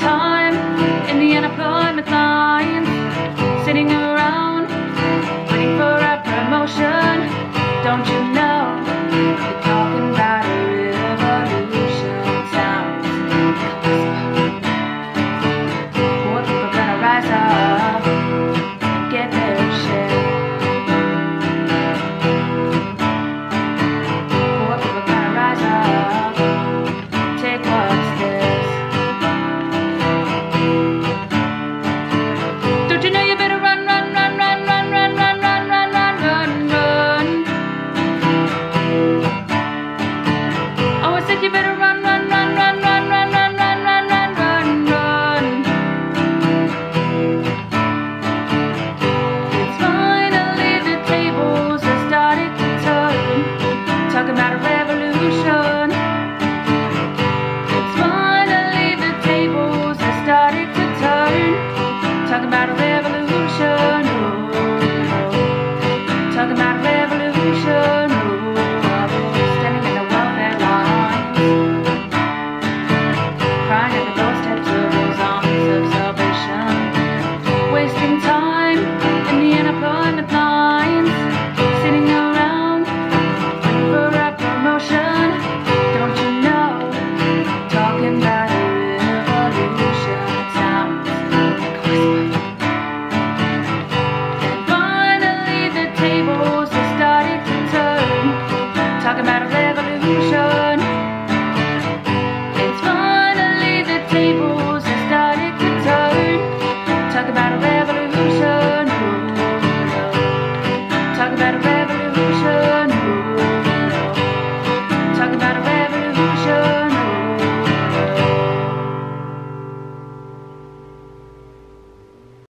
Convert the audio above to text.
time.